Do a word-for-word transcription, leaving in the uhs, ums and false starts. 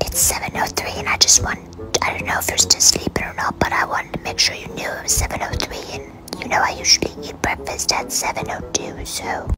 It's seven oh three and I just want, I don't know if you're still sleeping or not, but I wanted to make sure you knew it was seven oh three and you know I usually eat breakfast at seven oh two, so.